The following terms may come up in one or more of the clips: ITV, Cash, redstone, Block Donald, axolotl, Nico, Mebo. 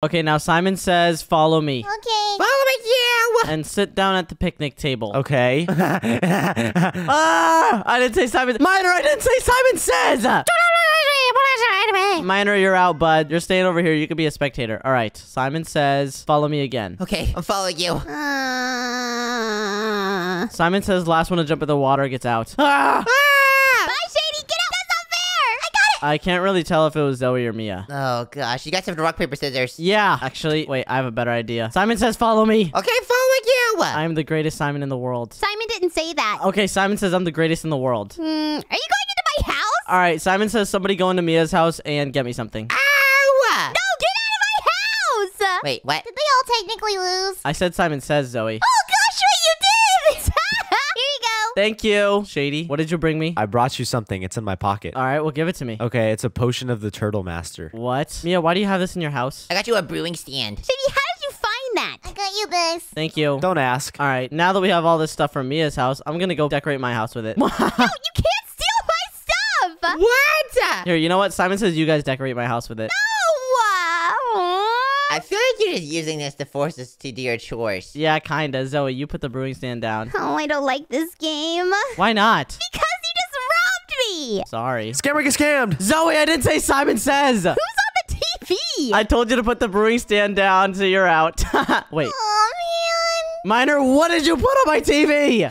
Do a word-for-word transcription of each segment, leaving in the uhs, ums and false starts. Okay, now Simon says, follow me. Okay. Follow me, you! And sit down at the picnic table. Okay. ah, I didn't say Simon. Minor, I didn't say Simon says! Minor, you're out, bud. You're staying over here. You could be a spectator. All right. Simon says, follow me again. Okay, I'm following you. Uh... Simon says, last one to jump in the water gets out. Ah! Ah! Bye, Shady. Get out. That's not fair. I got it. I can't really tell if it was Zoe or Mia. Oh, gosh. You guys have to rock, paper, scissors. Yeah. Actually, wait. I have a better idea. Simon says, follow me. Okay, following you. I'm the greatest Simon in the world. Simon didn't say that. Okay, Simon says, I'm the greatest in the world. Mm, are you going? All right, Simon says somebody go into Mia's house and get me something. Ow! No, get out of my house! Wait, what? Did they all technically lose? I said Simon says, Zoe. Oh, gosh, wait, you did! Here you go. Thank you. Shady, what did you bring me? I brought you something. It's in my pocket. All right, well, give it to me. Okay, it's a potion of the Turtle Master. What? Mia, why do you have this in your house? I got you a brewing stand. Shady, how did you find that? I got you this. Thank you. Don't ask. All right, now that we have all this stuff from Mia's house, I'm going to go decorate my house with it. No, you can't. What? Here, you know what? Simon says you guys decorate my house with it. No! Uh, I feel like you're just using this to force us to do your chores. Yeah, kinda. Zoe, you put the brewing stand down. Oh, I don't like this game. Why not? Because you just robbed me! Sorry. Scammer gets scammed! Zoe, I didn't say Simon says! Who's on the T V? I told you to put the brewing stand down, so you're out. Wait. Oh, man. Minor, what did you put on my T V? How?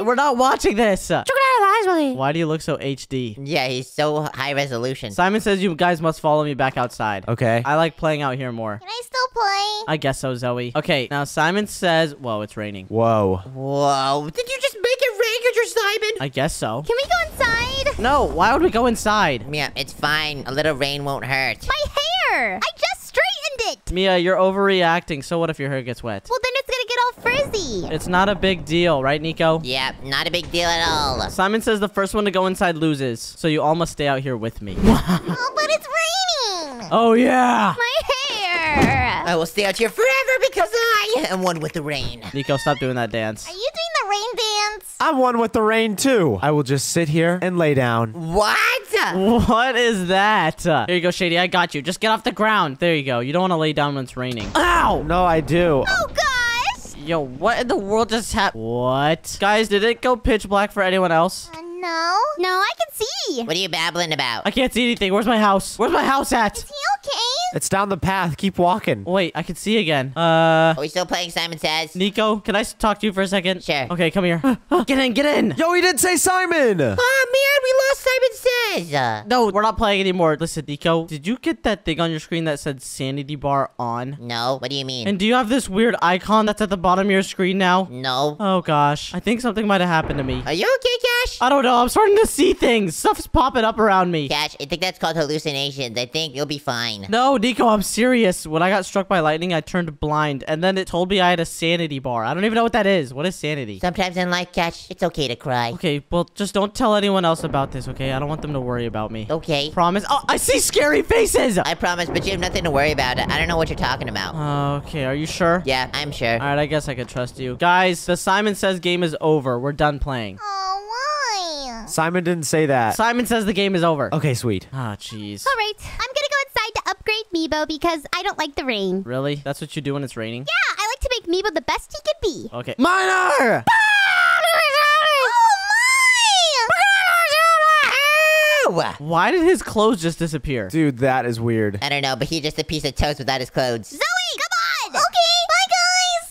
We're not watching this. Why do you look so H D? Yeah, he's so high resolution. Simon says you guys must follow me back outside. Okay. I like playing out here more. Can I still play? I guess so, Zoe. Okay, now Simon says... Whoa, it's raining. Whoa. Whoa. Did you just make it rain, your Simon? I guess so. Can we go inside? No, why would we go inside? Mia, it's fine. A little rain won't hurt. My hair! I just straightened it! Mia, you're overreacting, so what if your hair gets wet? Well, then it's gonna get all frizzy. It's not a big deal, right, Nico? Yep, not a big deal at all. Simon says the first one to go inside loses, so you all must stay out here with me. Oh, but it's raining. Oh, yeah. My hair. I will stay out here forever because I am one with the rain. Nico, stop doing that dance. Are you doing the rain dance? I'm one with the rain, too. I will just sit here and lay down. What? What is that? Here you go, Shady. I got you. Just get off the ground. There you go. You don't want to lay down when it's raining. Ow. No, I do. Oh, God. Yo, what in the world just happened? What? Guys, did it go pitch black for anyone else? Uh, no. No, I can see. What are you babbling about? I can't see anything. Where's my house? Where's my house at? Is he okay? It's down the path. Keep walking. Wait, I can see again. Uh. Are we still playing Simon Says? Nico, can I talk to you for a second? Sure. Okay, come here. Get in, get in. Yo, he didn't say Simon. Oh, man, we lost Simon Says. Uh, no, we're not playing anymore. Listen, Nico, did you get that thing on your screen that said sanity bar on? No, what do you mean? And do you have this weird icon that's at the bottom? Bottom of your screen now? No. Oh, gosh. I think something might have happened to me. Are you okay, Cash? I don't know. I'm starting to see things. Stuff's popping up around me. Cash, I think that's called hallucinations. I think you'll be fine. No, Nico, I'm serious. When I got struck by lightning, I turned blind, and then it told me I had a sanity bar. I don't even know what that is. What is sanity? Sometimes in life, Cash, it's okay to cry. Okay, well, just don't tell anyone else about this, okay? I don't want them to worry about me. Okay. Promise. Oh, I see scary faces! I promise, but you have nothing to worry about. I don't know what you're talking about. Okay, are you sure? Yeah, I'm sure. All right, I guess I could trust you. Guys, the Simon Says game is over. We're done playing. Oh, why? Simon didn't say that. Simon says the game is over. Okay, sweet. Ah, oh, jeez. All right. I'm gonna go inside to upgrade Mebo because I don't like the rain. Really? That's what you do when it's raining? Yeah, I like to make Mebo the best he can be. Okay. Minor! Why did his clothes just disappear? Dude, that is weird. I don't know, but he's just a piece of toast without his clothes. Zoe, come on! Okay.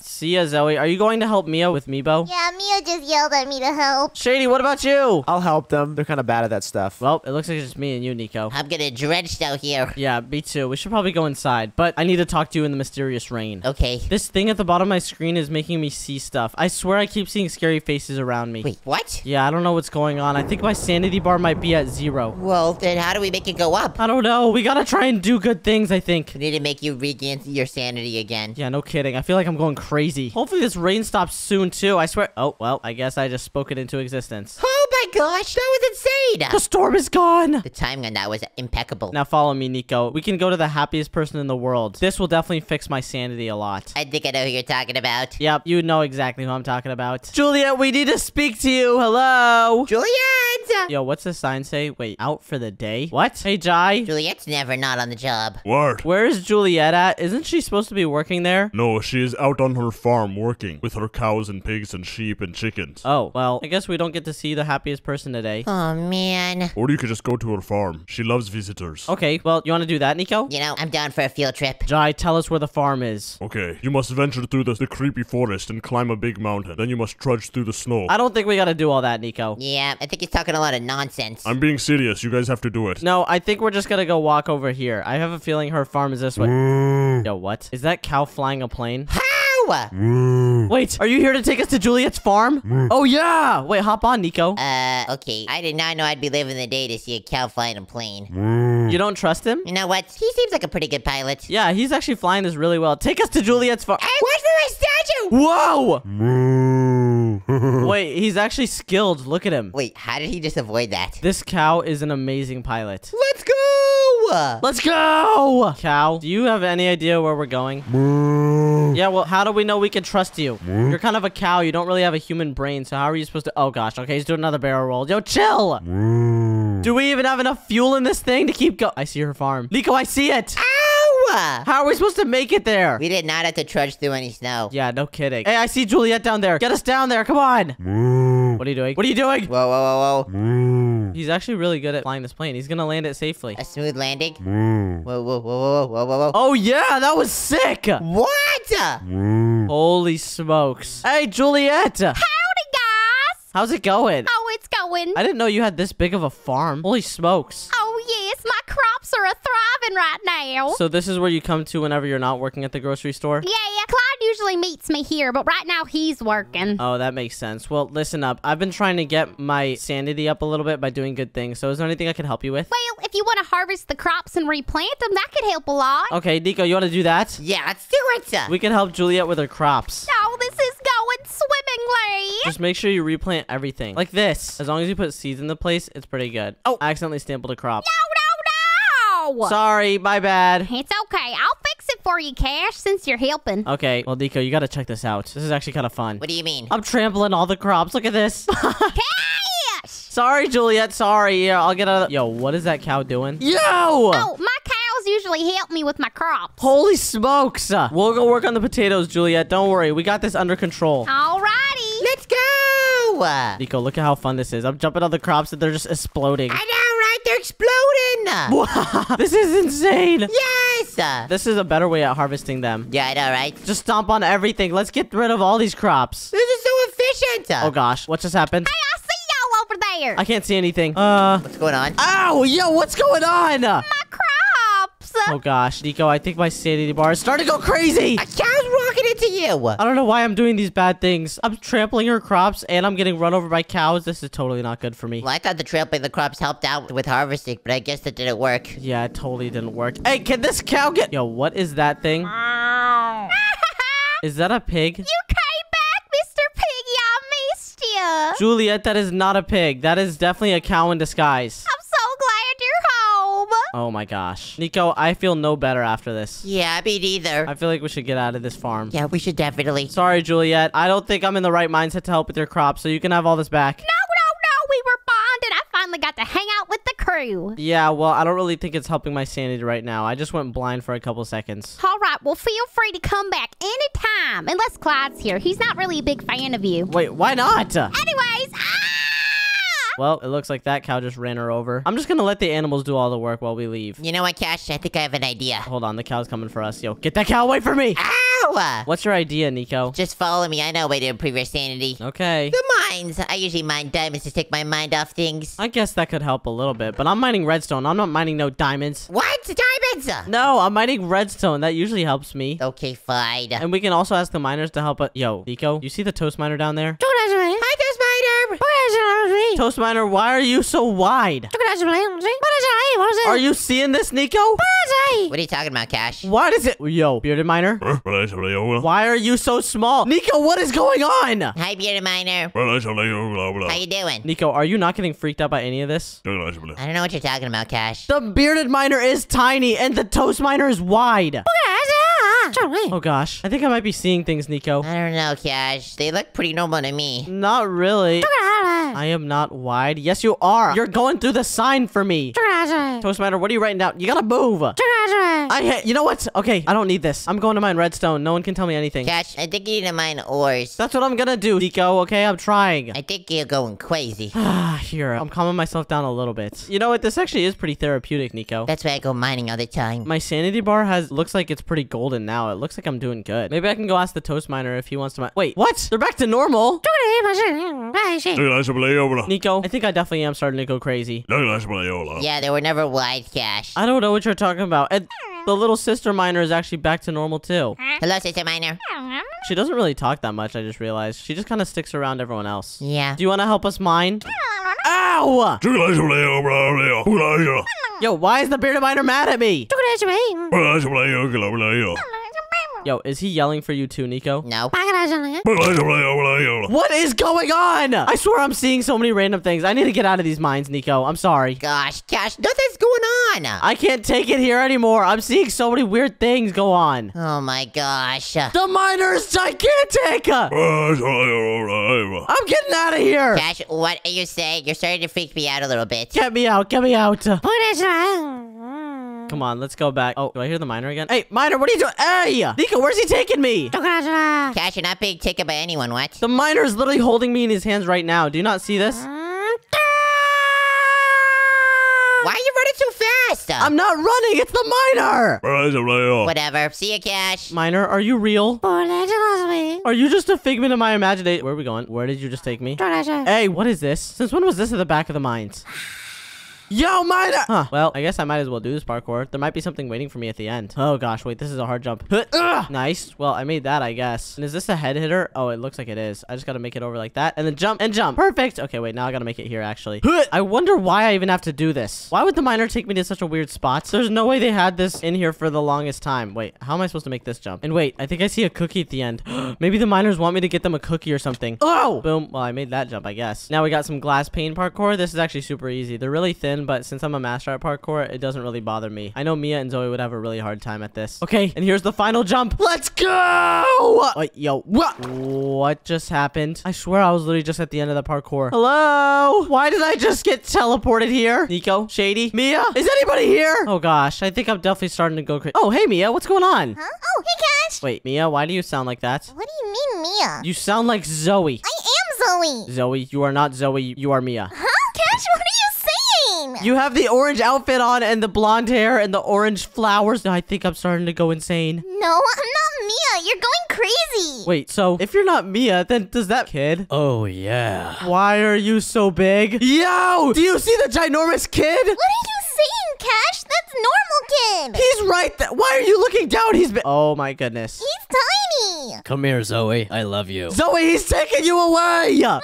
See ya, Zoe. Are you going to help Mia with Mebo? Yeah, Mia just yelled at me to help. Shady, what about you? I'll help them. They're kind of bad at that stuff. Well, it looks like it's just me and you, Nico. I'm gonna dredge out here. Yeah, me too. We should probably go inside, but I need to talk to you in the mysterious rain. Okay. This thing at the bottom of my screen is making me see stuff. I swear I keep seeing scary faces around me. Wait, what? Yeah, I don't know what's going on. I think my sanity bar might be at zero. Well, then how do we make it go up? I don't know. We gotta try and do good things, I think. We need to make you regain your sanity again. Yeah, no kidding. I feel like I'm going crazy. Hopefully this rain stops soon, too. I swear. Oh, well, I guess I just spoke it into existence. Oh, my gosh. That was insane. The storm is gone. The timing on that was impeccable. Now follow me, Nico. We can go to the happiest person in the world. This will definitely fix my sanity a lot. I think I know who you're talking about. Yep, you know exactly who I'm talking about. Juliet, we need to speak to you. Hello? Juliet? Juliet! Yo, what's the sign say? Wait, out for the day? What? Hey, Jai. Juliet's never not on the job. What? Where's Juliet at? Isn't she supposed to be working there? No, she is out on her farm working with her cows and pigs and sheep and chickens. Oh, well, I guess we don't get to see the happiest person today. Oh, man. Or you could just go to her farm. She loves visitors. Okay, well, you want to do that, Nico? You know, I'm down for a field trip. Jai, tell us where the farm is. Okay, you must venture through the, the creepy forest and climb a big mountain. Then you must trudge through the snow. I don't think we gotta do all that, Nico. Yeah, I think he's talking a lot of nonsense. I'm being serious. You guys have to do it. No, I think we're just gonna go walk over here. I have a feeling her farm is this way. Yo, what? Is that cow flying a plane? Wait, are you here to take us to Juliet's farm? Oh, yeah. Wait, hop on, Nico. Uh, okay. I did not know I'd be living the day to see a cow flying a plane. You don't trust him? You know what? He seems like a pretty good pilot. Yeah, he's actually flying this really well. Take us to Juliet's farm. Where's my statue? Whoa! Wait, he's actually skilled. Look at him. Wait, how did he just avoid that? This cow is an amazing pilot. Let's go! Let's go! Cow, do you have any idea where we're going? Yeah, well, how do we know we can trust you? You're kind of a cow. You don't really have a human brain, so how are you supposed to... Oh, gosh. Okay, he's doing another barrel roll. Yo, chill! Do we even have enough fuel in this thing to keep going? I see her farm. Nico, I see it! Ow! How are we supposed to make it there? We did not have to trudge through any snow. Yeah, no kidding. Hey, I see Juliet down there. Get us down there. Come on! What are you doing? What are you doing? Whoa, whoa, whoa, whoa. He's actually really good at flying this plane. He's gonna land it safely. A smooth landing? Mm. Whoa, whoa, whoa, whoa, whoa, whoa, whoa. Oh, yeah, that was sick. What? Mm. Holy smokes. Hey, Juliet. Howdy, guys. How's it going? Oh, it's going. I didn't know you had this big of a farm. Holy smokes. Oh, yes, my crops are thriving right now. So this is where you come to whenever you're not working at the grocery store? Yeah, yeah, Clyde usually meets me here, but right now he's working. Oh, that makes sense. Well, listen up. I've been trying to get my sanity up a little bit by doing good things, so is there anything I can help you with? Well, if you want to harvest the crops and replant them, that could help a lot. Okay, Nico, you want to do that? Yeah, let's do it. We can help Juliet with her crops. Oh, this is going swimmingly. Just make sure you replant everything. Like this. As long as you put seeds in the place, it's pretty good. Oh, I accidentally stapled a crop. No, no, no! Sorry, my bad. It's okay. I'll fix for you, Cash, since you're helping. Okay, well, Nico, you gotta check this out. This is actually kind of fun. What do you mean? I'm trampling all the crops. Look at this. Cash! Sorry, Juliet. Sorry. Yeah, I'll get out of the... Yo, what is that cow doing? Yo! Oh, my cows usually help me with my crops. Holy smokes. We'll go work on the potatoes, Juliet. Don't worry. We got this under control. Alrighty. Let's go! Nico, look at how fun this is. I'm jumping on the crops and they're just exploding. I know, right? They're exploding! Wow, this is insane. Yeah! This is a better way at harvesting them. Yeah, I know, right? Just stomp on everything. Let's get rid of all these crops. This is so efficient. Oh, gosh. What just happened? Hey, I see y'all over there. I can't see anything. Uh, What's going on? Ow, yo, what's going on? My crops. Oh, gosh. Nico, I think my sanity bar is starting to go crazy. I can't to you. I don't know why I'm doing these bad things. I'm trampling her crops and I'm getting run over by cows. This is totally not good for me. Well, I thought the trampling the crops helped out with harvesting, but I guess that didn't work. Yeah, it totally didn't work. Hey, can this cow get... Yo, what is that thing? Is that a pig? You came back, Mister Piggy. I missed you. Juliet, that is not a pig. That is definitely a cow in disguise. I'm Oh my gosh. Nico, I feel no better after this. Yeah, me neither. I feel like we should get out of this farm. Yeah, we should definitely. Sorry, Juliet. I don't think I'm in the right mindset to help with your crops, so you can have all this back. No, no, no. We were bonded. I finally got to hang out with the crew. Yeah, well, I don't really think it's helping my sanity right now. I just went blind for a couple seconds. All right, well, feel free to come back anytime. Unless Clyde's here. He's not really a big fan of you. Wait, why not? Anyways, I... Well, it looks like that cow just ran her over. I'm just going to let the animals do all the work while we leave. You know what, Cash? I think I have an idea. Hold on. The cow's coming for us. Yo, get that cow away from me. Ow! What's your idea, Nico? Just follow me. I know a way to improve your sanity. Okay. The mines. I usually mine diamonds to take my mind off things. I guess that could help a little bit, but I'm mining redstone. I'm not mining no diamonds. What? Diamonds? No, I'm mining redstone. That usually helps me. Okay, fine. And we can also ask the miners to help us. Yo, Nico, you see the toast miner down there? Don't ask me. Hi, Toast Miner. Toast Miner, why are you so wide? Are you seeing this, Nico? What are you talking about, Cash? What is it? Yo, Bearded Miner? Why are you so small? Nico, what is going on? Hi, Bearded Miner. How you doing? Nico, are you not getting freaked out by any of this? I don't know what you're talking about, Cash. The Bearded Miner is tiny and the Toast Miner is wide. Oh, gosh. I think I might be seeing things, Nico. I don't know, Cash. They look pretty normal to me. Not really. Treasure. I am not wide. Yes, you are. You're going through the sign for me. Treasure. Toastmaster, what are you writing down? You gotta move. Treasure. I hate. You know what? Okay, I don't need this. I'm going to mine redstone. No one can tell me anything. Cash, I think you need to mine ores. That's what I'm gonna do, Nico. Okay, I'm trying. I think you're going crazy. Ah, here. I'm calming myself down a little bit. You know what? This actually is pretty therapeutic, Nico. That's why I go mining all the time. My sanity bar has looks like it's pretty golden now. It looks like I'm doing good. Maybe I can go ask the toast miner if he wants to mine. Wait, what? They're back to normal. Nico, I think I definitely am starting to go crazy. Yeah, they were never wide, Cash. I don't know what you're talking about. And the little sister miner is actually back to normal, too. Hello, sister miner. She doesn't really talk that much, I just realized. She just kind of sticks around everyone else. Yeah. Do you want to help us mine? Ow! Yo, why is the bearded miner mad at me? Yo, is he yelling for you too, Nico? No. What is going on? I swear I'm seeing so many random things. I need to get out of these mines, Nico. I'm sorry. Gosh, Cash, nothing's going on. I can't take it here anymore. I'm seeing so many weird things go on. Oh my gosh. The miner is gigantic. I'm getting out of here. Cash, what are you saying? You're starting to freak me out a little bit. Get me out. Get me out. Come on, let's go back. Oh, do I hear the miner again? Hey, miner, what are you doing? Hey, Nico, where's he taking me? Cash, you're not being taken by anyone, what? The miner is literally holding me in his hands right now. Do you not see this? Why are you running so fast? I'm not running. It's the miner. Whatever. See you, Cash. Miner, are you real? Are you just a figment of my imagination? Where are we going? Where did you just take me? Hey, what is this? Since when was this at the back of the mines? Yo, miner! Huh. Well, I guess I might as well do this parkour. There might be something waiting for me at the end. Oh, gosh. Wait, this is a hard jump. Huh. Nice. Well, I made that, I guess. And is this a head hitter? Oh, it looks like it is. I just got to make it over like that. And then jump and jump. Perfect. Okay, wait. Now I got to make it here, actually. Huh. I wonder why I even have to do this. Why would the miner take me to such a weird spot? There's no way they had this in here for the longest time. Wait, how am I supposed to make this jump? And wait, I think I see a cookie at the end. Maybe the miners want me to get them a cookie or something. Oh! Boom. Well, I made that jump, I guess. Now we got some glass pane parkour. This is actually super easy. They're really thin, but since I'm a master at parkour, it doesn't really bother me. I know Mia and Zoe would have a really hard time at this. Okay, and here's the final jump. Let's go! Wait, yo, what? What just happened? I swear I was literally just at the end of the parkour. Hello? Why did I just get teleported here? Nico? Shady? Mia? Is anybody here? Oh, gosh. I think I'm definitely starting to go crazy. Oh, hey, Mia. What's going on? Huh? Oh, hey, Cash. Wait, Mia, why do you sound like that? What do you mean, Mia? You sound like Zoe. I am Zoe. Zoe, you are not Zoe. You are Mia. Huh? Cash, what are you? You have the orange outfit on and the blonde hair and the orange flowers. I think I'm starting to go insane. No, I'm not Mia. You're going crazy. Wait, so if you're not Mia, then does that kid? Oh, yeah. Why are you so big? Yo, do you see the ginormous kid? What are you saying, Cash? That's normal, kid. He's right there. Why are you looking down? He's been. Oh, my goodness. He's tiny. Come here, Zoe. I love you. Zoe, he's taking you away. Ah!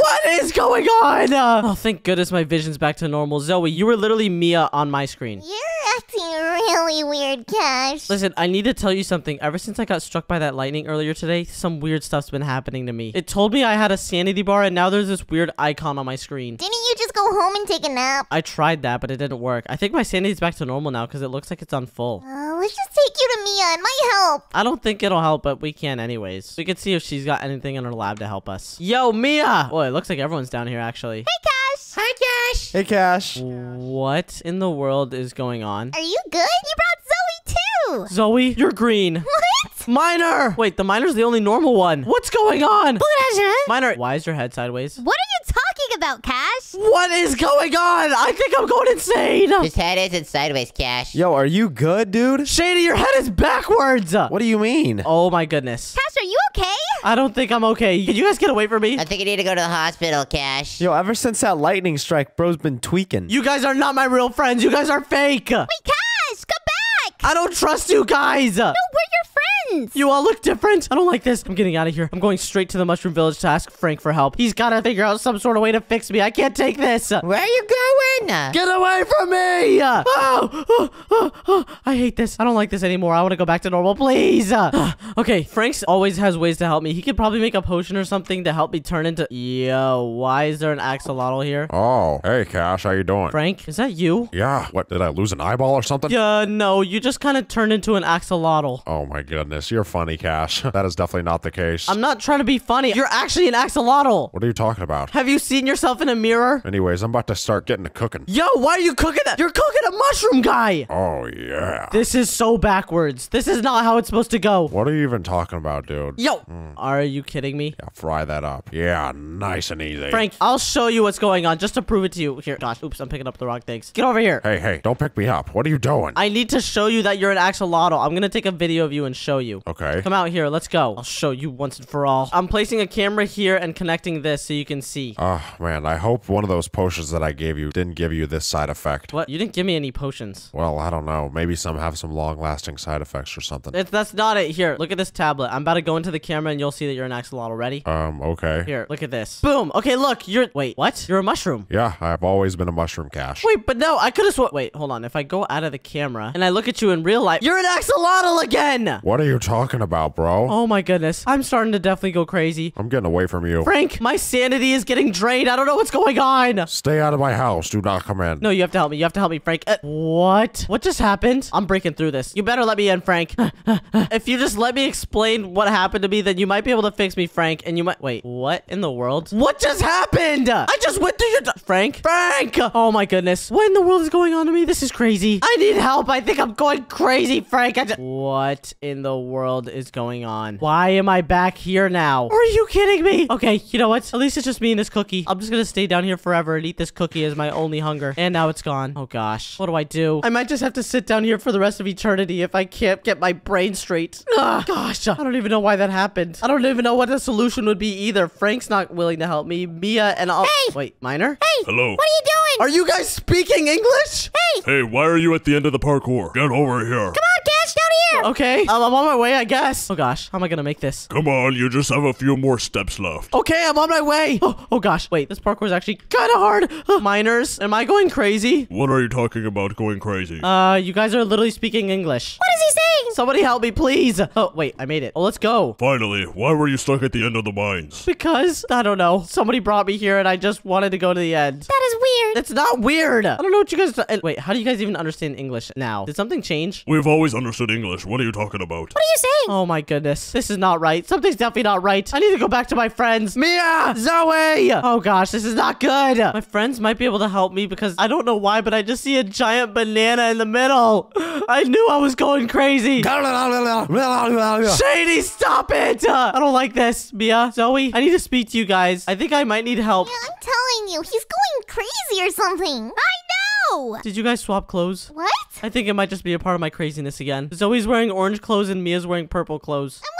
What is going on? Uh, oh, thank goodness my vision's back to normal. Zoe, you were literally Mia on my screen. You're acting really weird, Cash. Listen, I need to tell you something. Ever since I got struck by that lightning earlier today, some weird stuff's been happening to me. It told me I had a sanity bar, and now there's this weird icon on my screen. Didn't you just go home and take a nap? I tried that, but it didn't work. I think my sanity's back to normal now because it looks like it's on full. Oh, let's just take you to Mia. It might help. I don't think it'll help, but we can anyways. We can see if she's got anything in her lab to help us. Yo, Mia! Boy, it looks like everyone's down here, actually. Hey, Cash. Hi, Cash. Hey, Cash. What in the world is going on? Are you good? You brought Zoe, too. Zoe, you're green. What? Miner. Wait, the miner's the only normal one. What's going on? Miner, why is your head sideways? What are you talking about, Cash? What is going on? I think I'm going insane. His head isn't sideways, Cash. Yo, are you good, dude? Shady, your head is backwards. What do you mean? Oh, my goodness. Cash, are you okay? I don't think I'm okay. Can you guys get away from me? I think I need to go to the hospital, Cash. Yo, ever since that lightning strike, bro's been tweaking. You guys are not my real friends. You guys are fake. Wait, Cash, come back. I don't trust you guys. No, we're your friends. You all look different. I don't like this. I'm getting out of here. I'm going straight to the Mushroom Village to ask Frank for help. He's got to figure out some sort of way to fix me. I can't take this. Where are you going? on? Get away from me! Oh, oh, oh, oh. I hate this. I don't like this anymore. I want to go back to normal, please. Uh, okay, Frank's always has ways to help me. He could probably make a potion or something to help me turn into... Yo, why is there an axolotl here? Oh, hey, Cash. How you doing? Frank, is that you? Yeah. What, did I lose an eyeball or something? Yeah, uh, no. You just kind of turned into an axolotl. Oh, my goodness. You're funny, Cash. That is definitely not the case. I'm not trying to be funny. You're actually an axolotl. What are you talking about? Have you seen yourself in a mirror? Anyways, I'm about to start getting to cooking. Yo, why are you cooking that? You're cooking a mushroom guy. Oh, yeah. This is so backwards. This is not how it's supposed to go. What are you even talking about, dude? Yo, mm. Are you kidding me? Yeah, fry that up. Yeah, nice and easy. Frank, I'll show you what's going on just to prove it to you. Here, gosh, oops, I'm picking up the wrong things. Get over here. Hey, hey, don't pick me up. What are you doing? I need to show you that you're an axolotl. I'm going to take a video of you and show you. Okay. Come out here. Let's go. I'll show you once and for all. I'm placing a camera here and connecting this so you can see. Oh, man, I hope one of those potions that I gave you didn't give you this side effect. What? You didn't give me any potions. Well, I don't know. Maybe some have some long-lasting side effects or something. It's, that's not it. Here, look at this tablet. I'm about to go into the camera and you'll see that you're an axolotl. Ready? Um, okay. Here, look at this. Boom. Okay, look. You're... Wait, what? You're a mushroom. Yeah, I've always been a mushroom, Cash. Wait, but no, I could have sworn... Wait, hold on. If I go out of the camera and I look at you in real life, you're an axolotl again! What are you talking about, bro? Oh, my goodness. I'm starting to definitely go crazy. I'm getting away from you. Frank, my sanity is getting drained. I don't know what's going on. Stay out of my house. Do not come in. No, you have to help me. You have to help me, Frank. Uh, what? What just happened? I'm breaking through this. You better let me in, Frank. If you just let me explain what happened to me, then you might be able to fix me, Frank. And you might... Wait, what in the world? What just happened? I just went through your... Frank? Frank! Oh, my goodness. What in the world is going on to me? This is crazy. I need help. I think I'm going crazy, Frank. I just... What in the world is going on? Why am I back here now? Are you kidding me? Okay, you know what? At least it's just me and this cookie. I'm just gonna stay down here forever and eat this cookie as my only hunger. And now it's gone. Oh, gosh. What do I do? I might just have to sit down here for the rest of eternity if I can't get my brain straight. Ugh, gosh, I don't even know why that happened. I don't even know what the solution would be either. Frank's not willing to help me. Mia and I'll... Hey! Wait, Minor? Hey! Hello. What are you doing? Are you guys speaking English? Hey! Hey, why are you at the end of the parkour? Get over here. Come on, Cash, down here! Okay, um, I'm on my way, I guess. Oh, gosh. How am I gonna make this? Come on, you just have a few more steps left. Okay, I'm on my way. Oh, oh gosh. Wait, this parkour is actually kind of hard. Minors, am I going crazy? What are you talking about going crazy? Uh, you guys are literally speaking English. What is he saying? Somebody help me, please. Oh, wait, I made it. Oh, let's go. Finally, why were you stuck at the end of the mines? Because, I don't know. Somebody brought me here and I just wanted to go to the end. That is weird. It's not weird. I don't know what you guys... Wait, how do you guys even understand English now? Did something change? We've always understood English. What are you talking about? What are you saying? Oh, my goodness. This is not right. Something's definitely not right. I need to go back to my friends. Mia! Zoe! Oh, gosh, this is not good. My friends might be able to help me because I don't know why, but I just see a giant banana in the middle. I knew I was going crazy. Shady, stop it! Uh, I don't like this, Mia. Zoe, I need to speak to you guys. I think I might need help. Yeah, I'm telling you, he's going crazy or something. I know! Did you guys swap clothes? What? I think it might just be a part of my craziness again. Zoe's wearing orange clothes and Mia's wearing purple clothes. I'm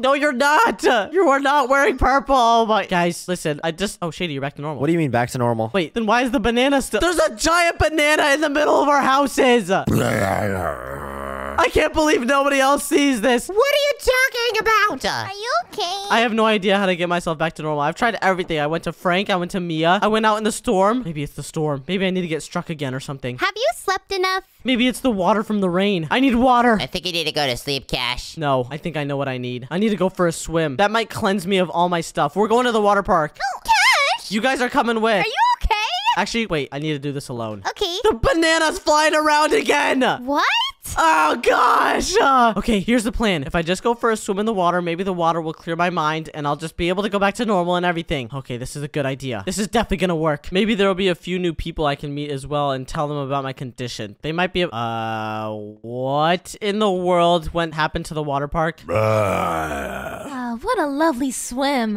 No, you're not. You are not wearing purple. Oh my. Guys, listen. I just... Oh, Shady, you're back to normal. What do you mean back to normal? Wait, then why is the banana still... There's a giant banana in the middle of our houses. I can't believe nobody else sees this. What are you talking about? Are you okay? I have no idea how to get myself back to normal. I've tried everything. I went to Frank. I went to Mia. I went out in the storm. Maybe it's the storm. Maybe I need to get struck again or something. Have you slept enough? Maybe it's the water from the rain. I need water. I think you need to go to sleep, Cash. No, I think I know what I need. I need to go for a swim. That might cleanse me of all my stuff. We're going to the water park. Oh, Cash! You guys are coming with. Are you okay? Actually, wait. I need to do this alone. Okay. The banana's flying around again. What? Oh, gosh. Uh, okay, here's the plan. If I just go for a swim in the water, maybe the water will clear my mind, and I'll just be able to go back to normal and everything. Okay, this is a good idea. This is definitely gonna work. Maybe there will be a few new people I can meet as well and tell them about my condition. They might be... Uh, what in the world went happened to the water park? Oh, what a lovely swim.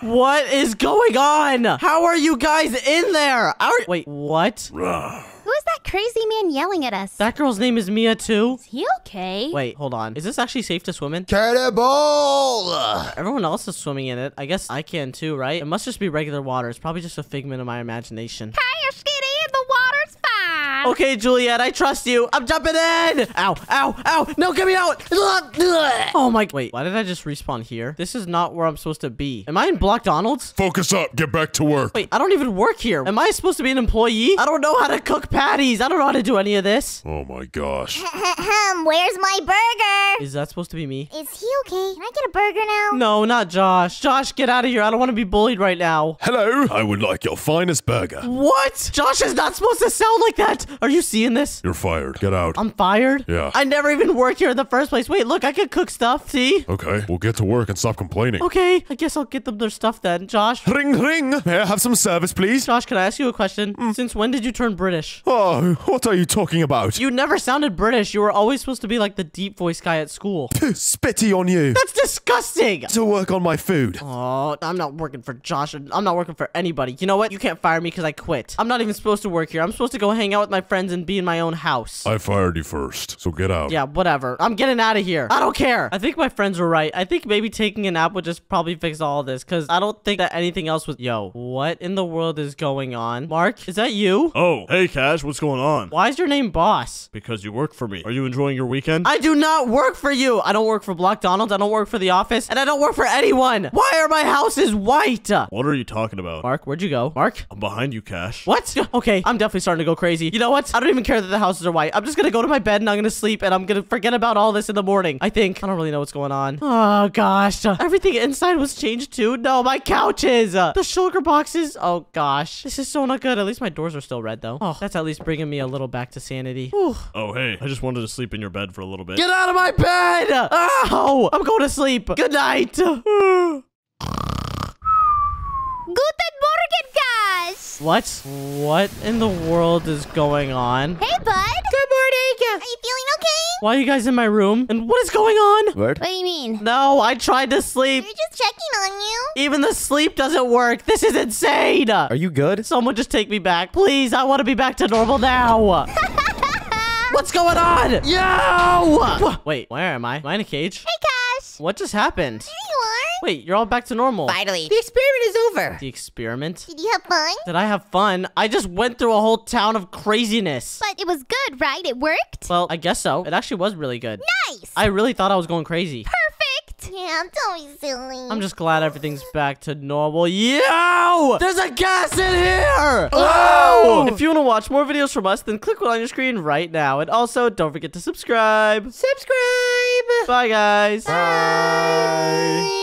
What is going on? How are you guys in there? Our Wait, what? Who is that crazy man yelling at us? That girl's name is Mia, too. Is he okay? Wait, hold on. Is this actually safe to swim in? Cannibal! Everyone else is swimming in it. I guess I can, too, right? It must just be regular water. It's probably just a figment of my imagination. Hi, Skitty! The water's fine! man. Okay, Juliet, I trust you. I'm jumping in. Ow, ow, ow. No, get me out. Oh, my. Wait, why did I just respawn here? This is not where I'm supposed to be. Am I in Block Donald's? Focus up. Get back to work. Wait, I don't even work here. Am I supposed to be an employee? I don't know how to cook patties. I don't know how to do any of this. Oh, my gosh. Where's my burger? Is that supposed to be me? Is he okay? Can I get a burger now? No, not Josh. Josh, get out of here. I don't want to be bullied right now. Hello. I would like your finest burger. What? Josh is not supposed to sound like that. Are you seeing this? You're fired. Get out. I'm fired? Yeah. I never even worked here in the first place. Wait, look, I can cook stuff. See? Okay, we'll get to work and stop complaining. Okay, I guess I'll get them their stuff then. Josh. Ring, ring. May I have some service, please? Josh, can I ask you a question? Mm. Since when did you turn British? Oh, what are you talking about? You never sounded British. You were always supposed to be like the deep voice guy at school. Spitty on you. That's disgusting. To work on my food. Oh, I'm not working for Josh. I'm not working for anybody. You know what? You can't fire me because I quit. I'm not even supposed to work here. I'm supposed to go hang out with my friends and be in my own house. I fired you first, so get out. Yeah, whatever. I'm getting out of here. I don't care. I think my friends were right. I think maybe taking a nap would just probably fix all this because I don't think that anything else was... Yo, what in the world is going on? Mark, is that you? Oh, hey, Cash. What's going on? Why is your name Boss? Because you work for me. Are you enjoying your weekend? I do not work for you. I don't work for Block Donald. I don't work for the office. And I don't work for anyone. Why are my houses white? What are you talking about? Mark, where'd you go? Mark? I'm behind you, Cash. What? Okay, I'm definitely starting to go crazy. You know what? I don't even care that the houses are white. I'm just gonna go to my bed and I'm gonna sleep and I'm gonna forget about all this in the morning. I think. I don't really know what's going on. Oh, gosh. Everything inside was changed too? No, my couches. The sugar boxes. Oh, gosh. This is so not good. At least my doors are still red, though. Oh, that's at least bringing me a little back to sanity. Whew. Oh, hey. I just wanted to sleep in your bed for a little bit. Get out of my bed! Oh! I'm going to sleep. Good night. Guten Morgen, guys! What? What in the world is going on? Hey, bud! Good morning! Are you feeling okay? Why are you guys in my room? And what is going on? What? What do you mean? No, I tried to sleep. We're just checking on you. Even the sleep doesn't work. This is insane! Are you good? Someone just take me back. Please, I want to be back to normal now. What's going on? Yo! Wait, where am I? Am I in a cage? Hey, Cash! What just happened? Wait, you're all back to normal. Finally. The experiment is over. The experiment? Did you have fun? Did I have fun? I just went through a whole town of craziness. But it was good, right? It worked? Well, I guess so. It actually was really good. Nice. I really thought I was going crazy. Perfect. Yeah, don't be silly. I'm just glad everything's back to normal. Yo! There's a gas in here! Oh! If you want to watch more videos from us, then click one on your screen right now. And also, don't forget to subscribe. Subscribe! Bye, guys. Bye. Bye.